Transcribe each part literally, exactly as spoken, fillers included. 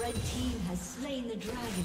Red team has slain the dragon.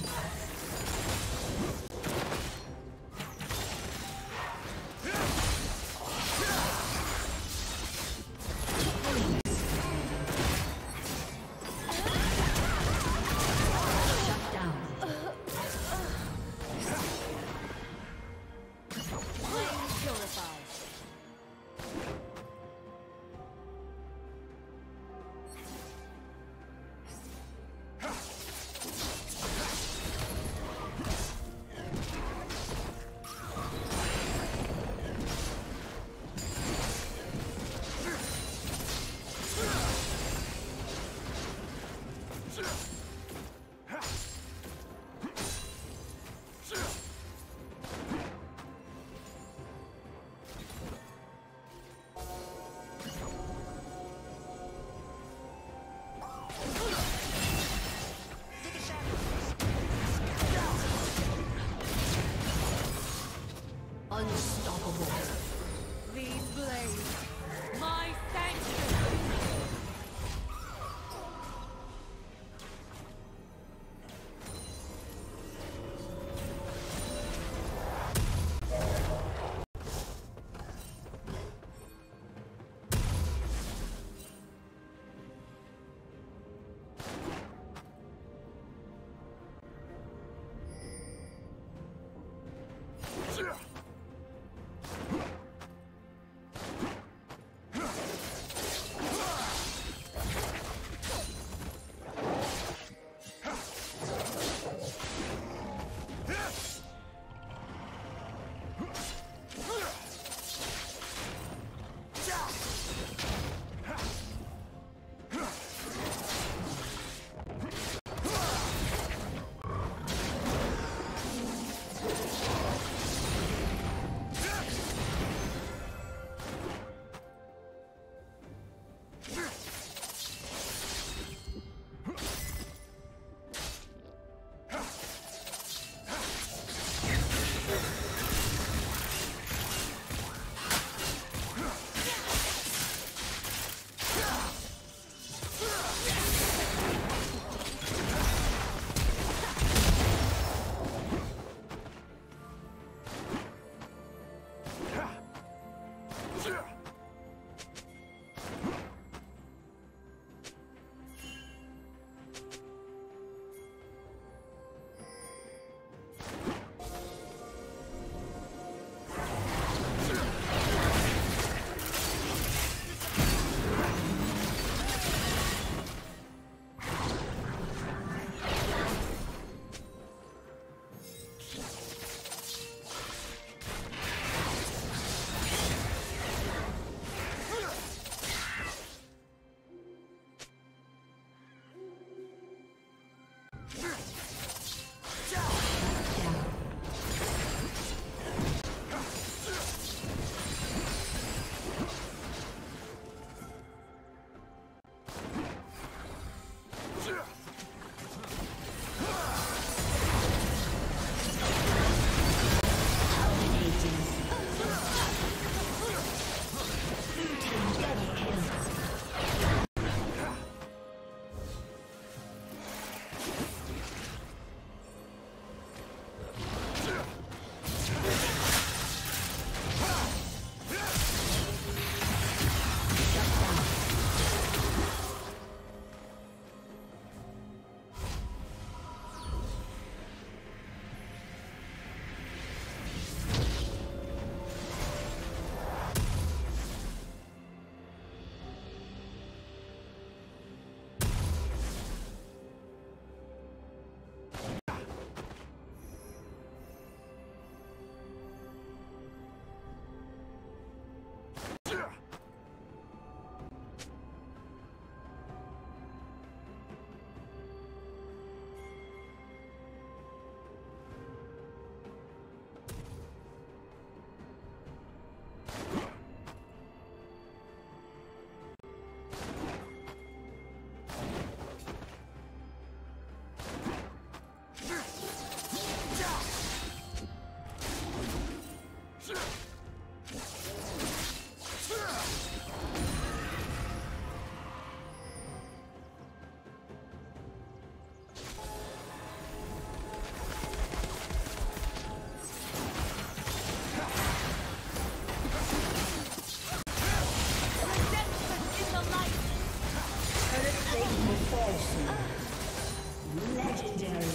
Awesome. Legendary.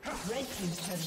Red team's turret has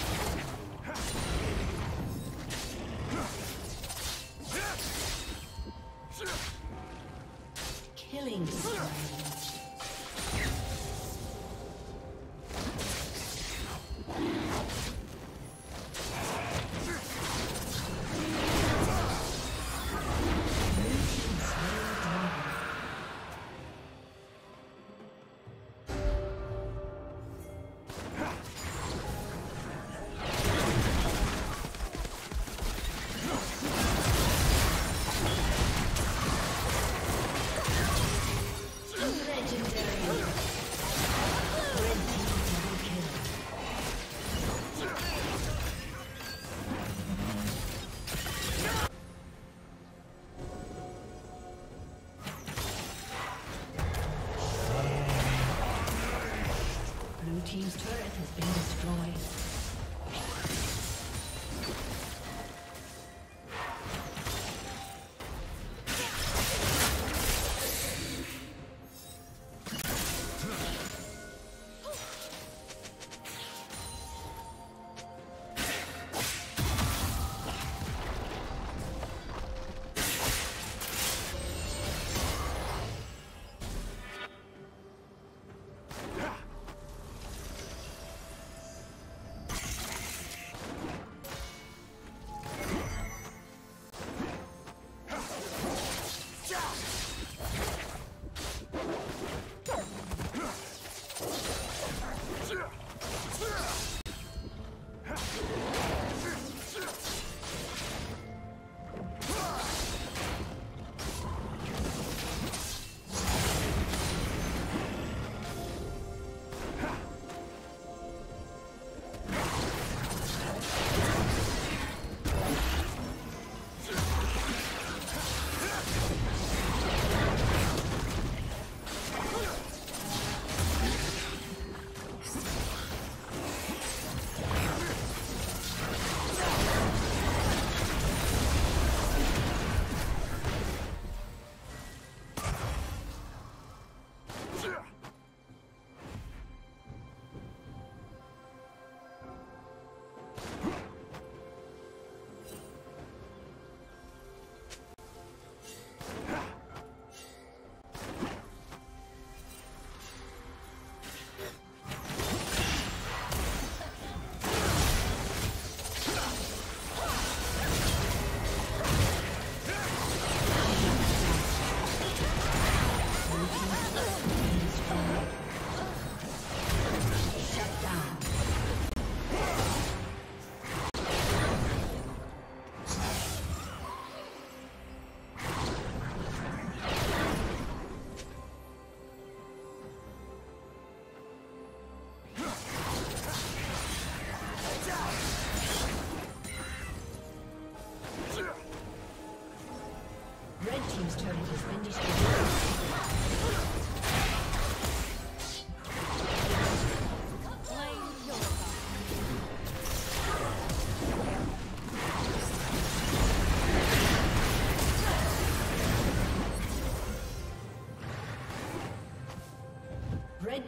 Killing spree. Team's turret has been destroyed. Red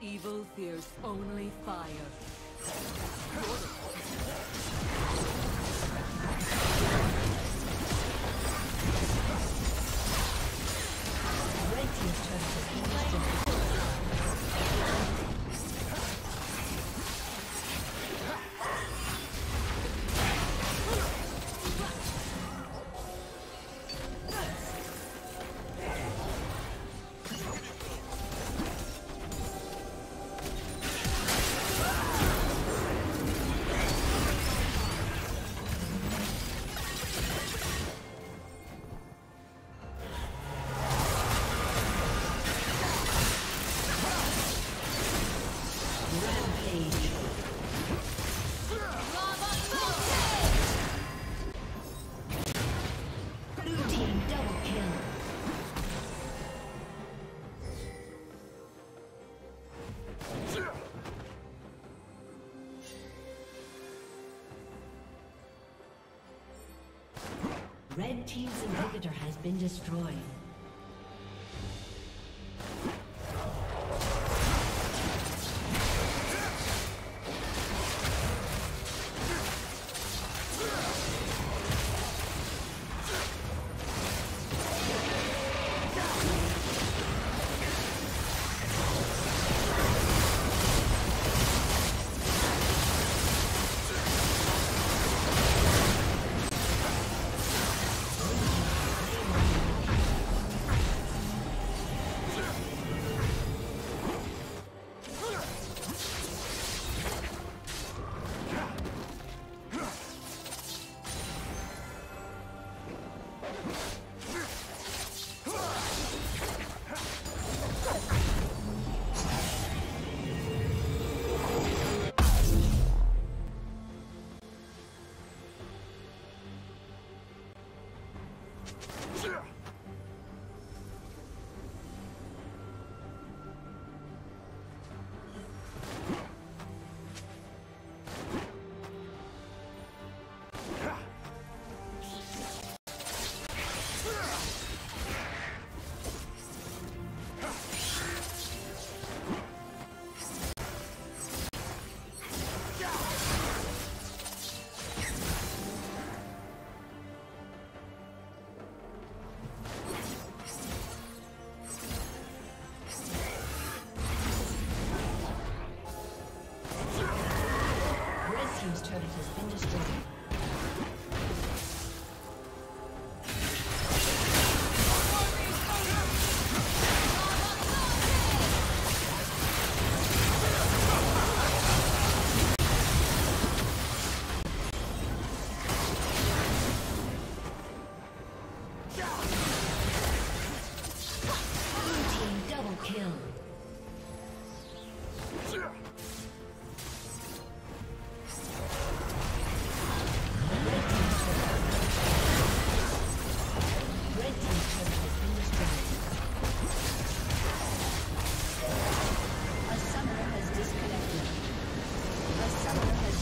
Evil fears only fire. Red team's inhibitor has been destroyed.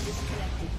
Disconnected.